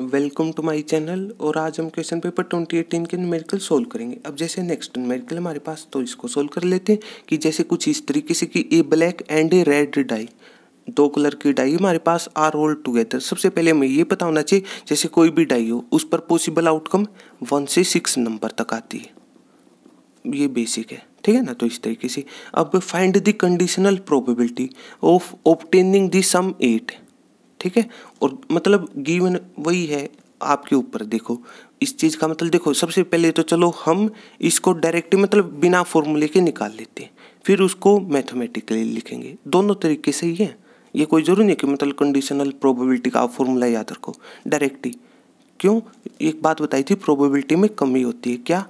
Welcome to my channel. और आज हम क्वेश्चन पेपर 2018 के न्यूमेरिकल सोल्व करेंगे। अब जैसे नेक्स्ट न्यूमेरिकल हमारे पास, तो इसको सोल्व कर लेते हैं कि जैसे कुछ इस तरीके से कि a black and a red die, दो कलर की डाई हमारे पास आर होल टुगेदर। सबसे पहले हमें ये पता होना चाहिए जैसे कोई भी डाई हो उस पर पॉसिबल आउटकम 1 से 6 नंबर तक आती है, ये बेसिक है, ठीक है ना। तो इस तरीके से अब find the conditional probability of obtaining the sum 8, ठीक है। और मतलब गिवन वही है आपके ऊपर। देखो इस चीज़ का मतलब देखो, सबसे पहले तो चलो हम इसको डायरेक्टली मतलब बिना फॉर्मूले के निकाल लेते हैं, फिर उसको मैथमेटिकली लिखेंगे, दोनों तरीके से ही है। ये कोई ज़रूरी नहीं कि मतलब कंडीशनल प्रोबेबिलिटी का फॉर्मूला याद रखो डायरेक्टली। क्यों, एक बात बताई थी प्रोबेबिलिटी में कमी होती है क्या,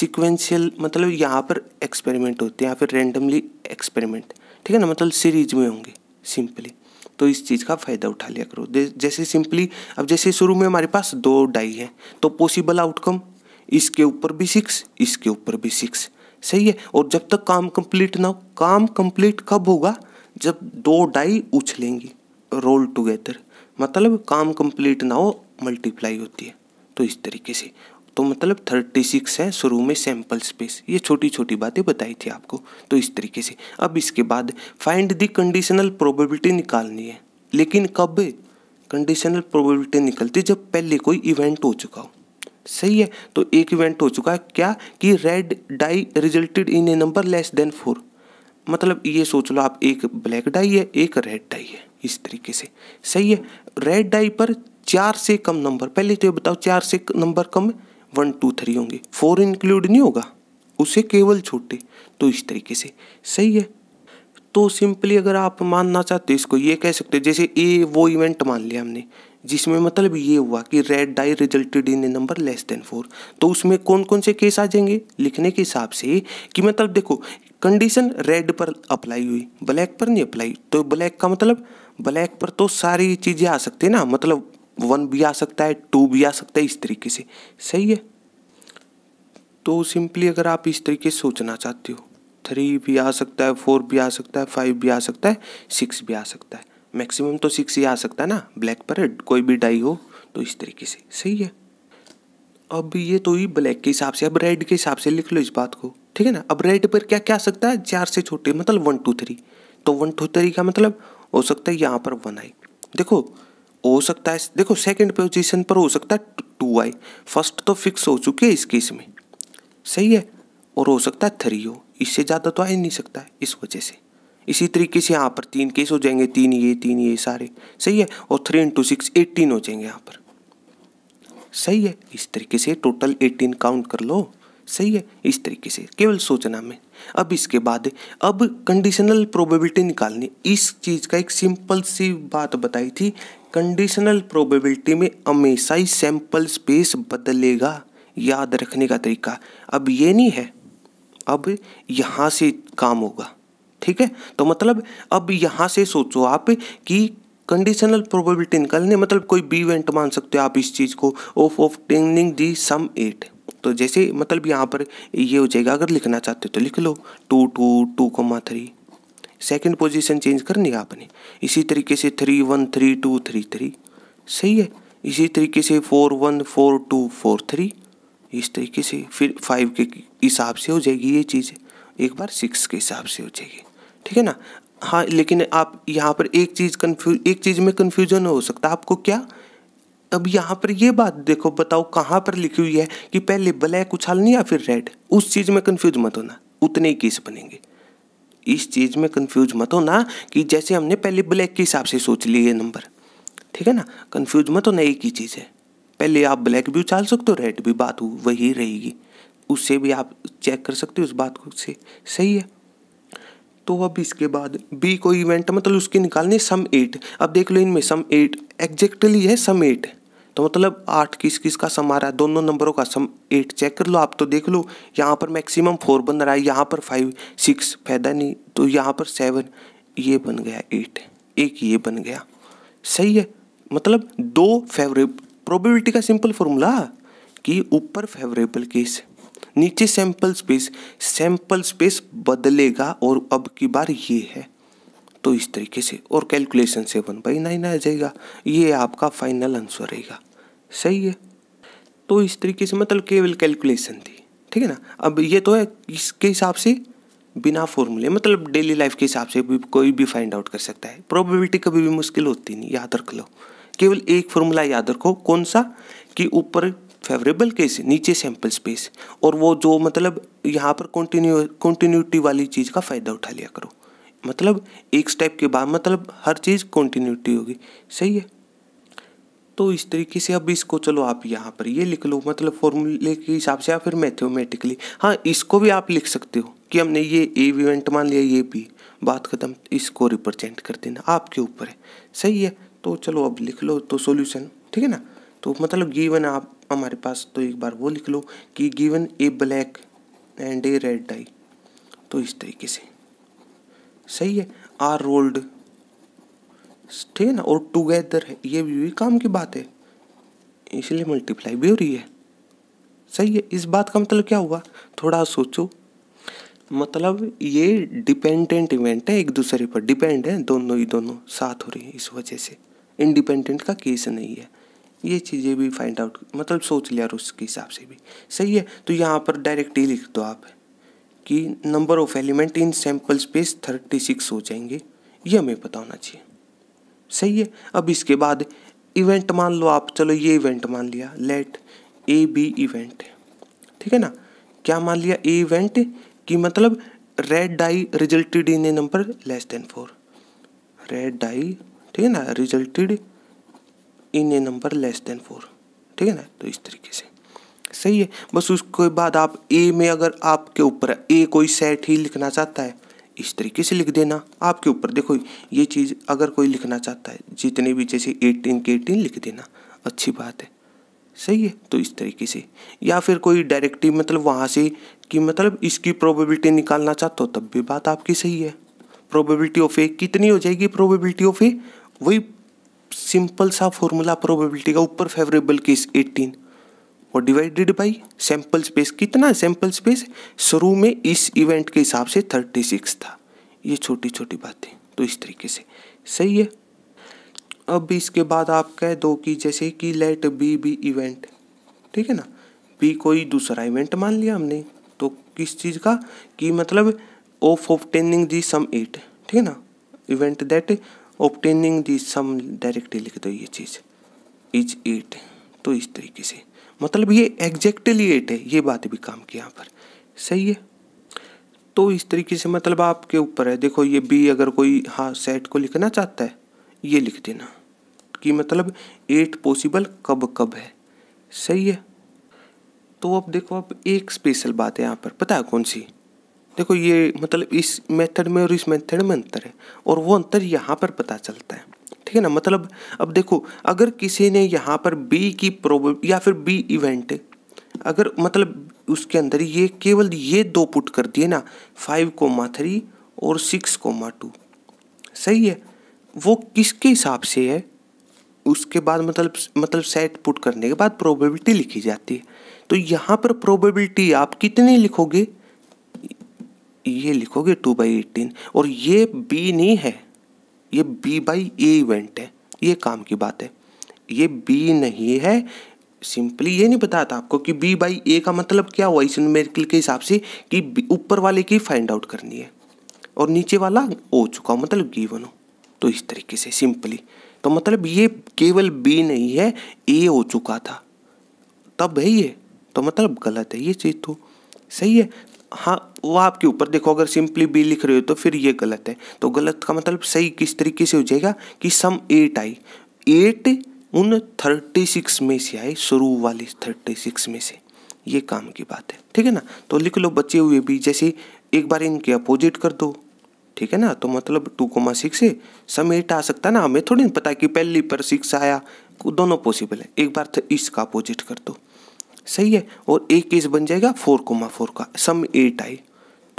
सिक्वेंशियल मतलब यहाँ पर एक्सपेरिमेंट होते हैं या फिर रेंडमली एक्सपेरिमेंट, ठीक है ना, मतलब सीरीज में होंगे सिंपली। तो इस चीज़ का फ़ायदा उठा लिया करो। जैसे सिंपली अब जैसे शुरू में हमारे पास 2 डाई है तो पॉसिबल आउटकम इसके ऊपर भी 6, इसके ऊपर भी 6, सही है। और जब तक काम कंप्लीट ना हो, काम कंप्लीट कब होगा जब 2 डाई उछलेंगी रोल टुगेदर, मतलब काम कंप्लीट ना हो मल्टीप्लाई होती है। तो इस तरीके से तो मतलब 36 है शुरू में सैंपल स्पेस। ये छोटी छोटी बातें बताई थी आपको। तो इस तरीके से अब इसके बाद फाइंड दी कंडीशनल प्रोबेबिलिटी निकालनी है, लेकिन कब कंडीशनल प्रोबेबिलिटी निकलती, जब पहले कोई इवेंट हो चुका हो, सही है। तो एक इवेंट हो चुका है क्या कि red die resulted in a number less than 4, मतलब ये सोच लो आप एक ब्लैक डाई है एक रेड डाई है, इस तरीके से, सही है। रेड डाई पर 4 से कम नंबर, पहले तो ये बताओ 4 से नंबर कम 1, 2, 3 होंगे, 4 इंक्लूड नहीं होगा, उसे केवल छोटे। तो इस तरीके से सही है। तो सिंपली अगर आप मानना चाहते हो इसको ये कह सकते हो जैसे ए वो इवेंट मान लिया हमने जिसमें मतलब ये हुआ कि red die resulted in a number less than 4, तो उसमें कौन कौन से केस आ जाएंगे लिखने के हिसाब से कि मतलब देखो कंडीशन रेड पर अप्लाई हुई ब्लैक पर नहीं अप्लाई, तो ब्लैक का मतलब ब्लैक पर तो सारी चीज़ें आ सकती है ना, मतलब 1 भी आ सकता है 2 भी आ सकता है, इस तरीके से, सही है। तो सिंपली अगर आप इस तरीके से सोचना चाहते हो 3 भी आ सकता है 4 भी आ सकता है 5 भी आ सकता है 6 भी आ सकता है, मैक्सिमम तो 6 ही आ सकता है ना ब्लैक पर कोई भी डाई हो, तो इस तरीके से सही है। अब ये तो ही ब्लैक के हिसाब से, अब रेड के हिसाब से लिख लो इस बात को, ठीक है ना। अब रेड पर क्या क्या आ सकता है 4 से छोटे, मतलब 1, 2, 3, तो 1, 2, 3 का मतलब हो सकता है यहाँ पर 1 आई, देखो हो सकता है, देखो सेकंड पोजीशन पर हो सकता है 2 आई, फर्स्ट तो फिक्स हो चुकी है इस केस में, सही है। और हो सकता है 3 हो, इससे ज़्यादा तो आ ही नहीं सकता है, इस वजह से। इसी तरीके से यहाँ पर 3 केस हो जाएंगे, 3 ये सारे, सही है। और 3 × 6 18 हो जाएंगे यहाँ पर, सही है। इस तरीके से टोटल 18 काउंट कर लो, सही है। इस तरीके से केवल सोचना में। अब इसके बाद अब कंडीशनल प्रोबेबिलिटी निकालनी, इस चीज़ का एक सिंपल सी बात बताई थी, कंडीशनल प्रोबेबिलिटी में हमेशा ही सैंपल स्पेस बदलेगा, याद रखने का तरीका। अब ये नहीं है, अब यहाँ से काम होगा, ठीक है। तो मतलब अब यहाँ से सोचो आप कि कंडीशनल प्रोबेबिलिटी निकालने मतलब कोई भी इवेंट मान सकते हो आप इस चीज़ को ऑफ ऑब्टेनिंग दी सम 8। तो जैसे मतलब यहाँ पर ये हो जाएगा, अगर लिखना चाहते हो तो लिख लो 2, 2, 2, 3, सेकंड पोजीशन चेंज करनी है आपने। इसी तरीके से 3, 1, 3, 2, 3, 3, सही है। इसी तरीके से 4, 1, 4, 2, 4, 3, इस तरीके से फिर 5 के हिसाब से हो जाएगी ये चीज़, एक बार 6 के हिसाब से हो जाएगी, ठीक है ना। हाँ, लेकिन आप यहाँ पर एक चीज़ में कन्फ्यूजन हो सकता है आपको क्या, अब यहाँ पर ये बात देखो बताओ कहाँ पर लिखी हुई है कि पहले ब्लैक उछालनी या फिर रेड, उस चीज़ में कन्फ्यूज मत होना, उतने ही केस बनेंगे। इस चीज़ में कंफ्यूज मत होना कि जैसे हमने पहले ब्लैक के हिसाब से सोच लिए ये नंबर, ठीक है ना, कंफ्यूज मत होना, एक ही चीज़ है। पहले आप ब्लैक भी उछाल सकते हो रेड भी, बात वही रहेगी, उससे भी आप चेक कर सकते हो उस बात को से, सही है। तो अब इसके बाद बी कोई इवेंट मतलब उसकी निकालनी सम 8। अब देख लो इनमें सम 8 एग्जैक्टली है सम 8, तो मतलब 8 किस का सम आ रहा है, दोनों नंबरों का सम 8 चेक कर लो आप। तो देख लो यहाँ पर मैक्सिमम 4 बन रहा है, यहाँ पर 5, 6 फायदा नहीं, तो यहाँ पर 7, ये बन गया 8, एक ये बन गया, सही है। मतलब 2 फेवरेबल, प्रोबेबिलिटी का सिंपल फॉर्मूला कि ऊपर फेवरेबल केस नीचे सैंपल स्पेस, सैंपल स्पेस बदलेगा और अब की बार ये है। तो इस तरीके से और कैलकुलेशन से 1/9 आ जाएगा, ये आपका फाइनल आंसर रहेगा, सही है। तो इस तरीके से मतलब केवल कैलकुलेशन थी, ठीक है ना। अब ये तो है इसके हिसाब से बिना फॉर्मूले, मतलब डेली लाइफ के हिसाब से भी कोई भी फाइंड आउट कर सकता है। प्रोबेबिलिटी कभी भी मुश्किल होती नहीं, याद रख लो। केवल एक फॉर्मूला याद रखो, कौन सा, कि ऊपर फेवरेबल केस नीचे सैंपल स्पेस, और वो जो मतलब यहाँ पर कंटिन्यूटी वाली चीज़ का फ़ायदा उठा लिया करो। मतलब एक स्टेप के बाद मतलब हर चीज़ कंटिन्यूटी होगी, सही है। तो इस तरीके से अब इसको चलो आप यहाँ पर ये लिख लो, मतलब फॉर्मूले के हिसाब से या फिर मैथमेटिकली। हाँ, इसको भी आप लिख सकते हो कि हमने ये ए इवेंट मान लिया, ये भी, बात ख़त्म। इसको रिप्रेजेंट कर देना, आपके ऊपर है, सही है। तो चलो अब लिख लो तो सॉल्यूशन, ठीक है ना। तो मतलब गिवन आप हमारे पास, तो एक बार वो लिख लो कि given a black and a red die, तो इस तरीके से, सही है। आर रोल्ड, ठीक है ना, और टुगेदर है, ये भी काम की बात है, इसलिए मल्टीप्लाई भी हो रही है, सही है। इस बात का मतलब क्या हुआ, थोड़ा सोचो। मतलब ये डिपेंडेंट इवेंट है, एक दूसरे पर डिपेंड है, दोनों ही दोनों साथ हो रही है, इस वजह से इंडिपेंडेंट का केस नहीं है। ये चीज़ें भी फाइंड आउट मतलब सोच लिया उसके हिसाब से भी, सही है। तो यहाँ पर डायरेक्ट ही लिख दो आप कि number of element in sample space 36 हो जाएंगे, ये हमें पता होना चाहिए, सही है। अब इसके बाद इवेंट मान लो आप, चलो ये इवेंट मान लिया, लेट ए बी इवेंट, ठीक है ना। क्या मान लिया, ए इवेंट कि मतलब red die resulted in a number less than 4, red die, ठीक है ना, resulted in a number less than 4, ठीक है ना। तो इस तरीके से, सही है। बस उसके बाद आप ए में, अगर आपके ऊपर ए कोई सेट ही लिखना चाहता है, इस तरीके से लिख देना, आपके ऊपर। देखो ये चीज़ अगर कोई लिखना चाहता है, जितने भी, जैसे 18 के 18 लिख देना, अच्छी बात है, सही है। तो इस तरीके से, या फिर कोई डायरेक्टली मतलब वहाँ से कि मतलब इसकी प्रोबेबिलिटी निकालना चाहते हो, तब भी बात आपकी सही है। प्रोबेबिलिटी ऑफ ए कितनी हो जाएगी, प्रोबेबिलिटी ऑफ ए, वही सिंपल सा फॉर्मूला प्रोबेबिलिटी का, ऊपर फेवरेबल केस 18 और डिवाइडेड बाई सैंपल स्पेस, कितना सैंपल स्पेस, शुरू में इस इवेंट के हिसाब से 36 था। ये छोटी छोटी बातें, तो इस तरीके से, सही है। अब इसके बाद आप कह दो कि जैसे कि लेट बी बी इवेंट, ठीक है ना, बी कोई दूसरा इवेंट मान लिया हमने, तो किस चीज़ का, कि मतलब ऑफ ऑब्टेनिंग दी सम 8, ठीक है ना, event that obtaining the sum, directly लिख दो ये चीज़ इज 8, तो इस तरीके से, मतलब ये एग्जैक्टली 8 है, ये बात भी काम की यहाँ पर, सही है। तो इस तरीके से मतलब आपके ऊपर है। देखो ये बी अगर कोई हाँ सेट को लिखना चाहता है, ये लिख देना कि मतलब 8 पॉसिबल कब कब है, सही है। तो अब देखो, अब एक स्पेशल बात है यहाँ पर, पता है कौन सी, देखो ये मतलब इस मेथड में और इस मेथड में अंतर है, और वो अंतर यहाँ पर पता चलता है, ठीक है ना। मतलब अब देखो, अगर किसी ने यहाँ पर बी की प्रोबेबिलिटी या फिर बी इवेंट, अगर मतलब उसके अंदर ये केवल ये दो पुट कर दिए ना, 5,3 और 6,2, सही है। वो किसके हिसाब से है, उसके बाद मतलब सेट पुट करने के बाद प्रोबेबिलिटी लिखी जाती है। तो यहाँ पर प्रोबेबिलिटी आप कितनी लिखोगे, ये लिखोगे 2/18, और ये बी नहीं है, ये B/A इवेंट है, ये काम की बात है, ये B नहीं है। सिंपली ये नहीं पता था आपको कि B/A का मतलब क्या हुआ इस न्यूमेरिकल के हिसाब से, कि ऊपर वाले की फाइंड आउट करनी है और नीचे वाला हो चुका हो, मतलब गिवन हो। तो इस तरीके से सिंपली, तो मतलब ये केवल B नहीं है, A हो चुका था तब है ये, तो मतलब गलत है ये चीज़, तो सही है। हाँ, वो आपके ऊपर। देखो अगर सिंपली बी लिख रहे हो तो फिर ये गलत है, तो गलत का मतलब सही किस तरीके से हो जाएगा कि सम 8 आई, 8 उन 36 में से आए, शुरू वाली 36 में से, ये काम की बात है, ठीक है ना। तो लिख लो बचे हुए भी, जैसे एक बार इनके अपोजिट कर दो, ठीक है ना। तो मतलब 2,6 से सम 8 आ सकता ना, हमें थोड़ी नहीं पता कि पहली पर 6 आया, दोनों पॉसिबल है। एक बार इसका अपोजिट कर दो, सही है, और एक केस बन जाएगा 4,4 का, सम 8 आई,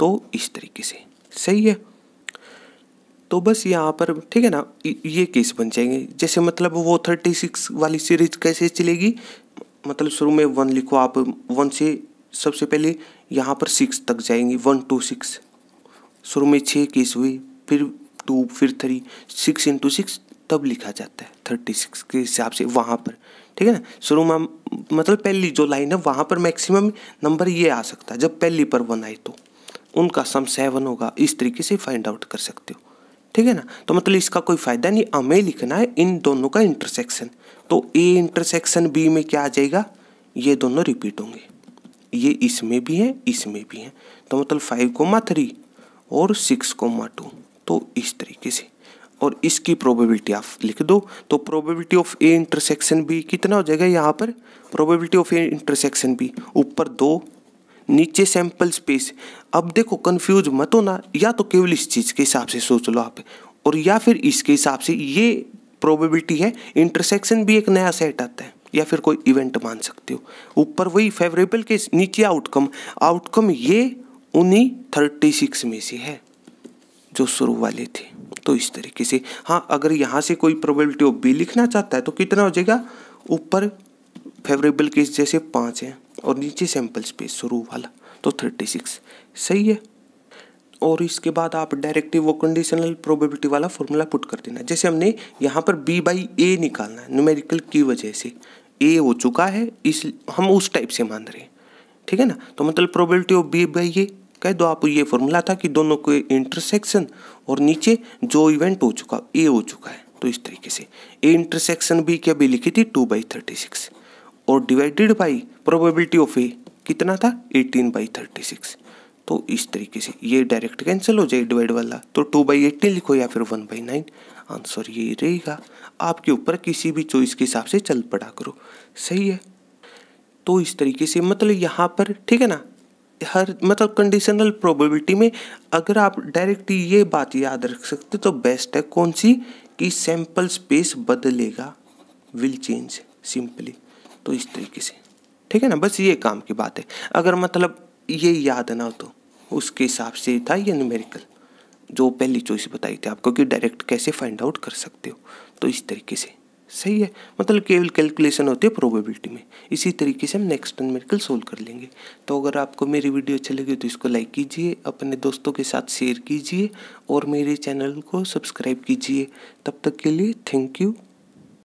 तो इस तरीके से, सही है। तो बस यहाँ पर, ठीक है ना, ये केस बन जाएंगे। जैसे मतलब वो 36 वाली सीरीज कैसे चलेगी, मतलब शुरू में 1 लिखो आप, 1 से सबसे पहले यहाँ पर 6 तक जाएंगी, 1 to 6, शुरू में 6 केस हुए, फिर 2, फिर 3, 6 into 6 तब लिखा जाता है 36 के हिसाब से वहाँ पर, ठीक है ना। शुरू में मतलब पहली जो लाइन है वहाँ पर मैक्सिमम नंबर ये आ सकता है, जब पहली पर 1 आए तो उनका सम 7 होगा। इस तरीके से फाइंड आउट कर सकते हो, ठीक है ना। तो मतलब इसका कोई फायदा नहीं, हमें लिखना है इन दोनों का इंटरसेक्शन। तो ए इंटरसेक्शन बी में क्या आ जाएगा, ये दोनों रिपीट होंगे, ये इसमें भी है इसमें भी है। तो मतलब 5,3 और 6,2। तो इस तरीके से, और इसकी प्रोबेबिलिटी आप लिख दो। तो probability of A intersection B कितना हो जाएगा, यहाँ पर probability of A intersection B ऊपर 2 नीचे सैंपल स्पेस। अब देखो कंफ्यूज मत हो ना, या तो केवल इस चीज़ के हिसाब से सोच लो आप, और या फिर इसके हिसाब से ये प्रोबेबिलिटी है। इंटरसेक्शन भी एक नया सेट आता है या फिर कोई इवेंट मान सकते हो। ऊपर वही फेवरेबल केस, नीचे आउटकम। आउटकम ये उन्हीं 36 में से है जो शुरू वाले थे। तो इस तरीके से, हाँ अगर यहाँ से कोई प्रोबेबिलिटी ऑफ बी लिखना चाहता है तो कितना हो जाएगा, ऊपर फेवरेबल केस जैसे 5 है और नीचे सैंपल स्पेस शुरू वाला, तो 36 सही है। और इसके बाद आप डायरेक्टिव वो कंडीशनल प्रोबेबिलिटी वाला फॉर्मूला पुट कर देना। जैसे हमने यहाँ पर b बाई ए निकालना है, न्यूमेरिकल की वजह से a हो चुका है, इस हम उस टाइप से मान रहे हैं, ठीक है ना। तो मतलब probability of b by A कह दो आप, ये फॉर्मूला था कि दोनों के इंटरसेक्शन और नीचे जो इवेंट हो चुका ए हो चुका है। तो इस तरीके से ए इंटरसेक्शन बी क्या भी लिखी थी 2/36 और divided by probability of A कितना था 18/36। तो इस तरीके से ये डायरेक्ट कैंसिल हो जाए डिवाइड वाला, तो 2/18 लिखो या फिर 1/9, आंसर यही रहेगा। आपके ऊपर किसी भी चॉइस के हिसाब से चल पड़ा करो, सही है। तो इस तरीके से मतलब यहाँ पर, ठीक है ना, हर मतलब कंडीशनल प्रोबेबिलिटी में अगर आप डायरेक्ट ये बात याद रख सकते तो बेस्ट है। कौन सी, कि सैंपल स्पेस बदलेगा, विल चेंज सिंपली। तो इस तरीके से, ठीक है ना, बस ये काम की बात है। अगर मतलब ये याद ना हो तो उसके हिसाब से था ये न्यूमेरिकल जो पहली चॉइस बताई थी आपको कि डायरेक्ट कैसे फाइंड आउट कर सकते हो। तो इस तरीके से सही है, मतलब केवल कैलकुलेशन होती है प्रोबेबिलिटी में। इसी तरीके से हम नेक्स्ट न्यूमेरिकल सोल्व कर लेंगे। तो अगर आपको मेरी वीडियो अच्छी लगी तो इसको लाइक कीजिए, अपने दोस्तों के साथ शेयर कीजिए और मेरे चैनल को सब्सक्राइब कीजिए। तब तक के लिए थैंक यू।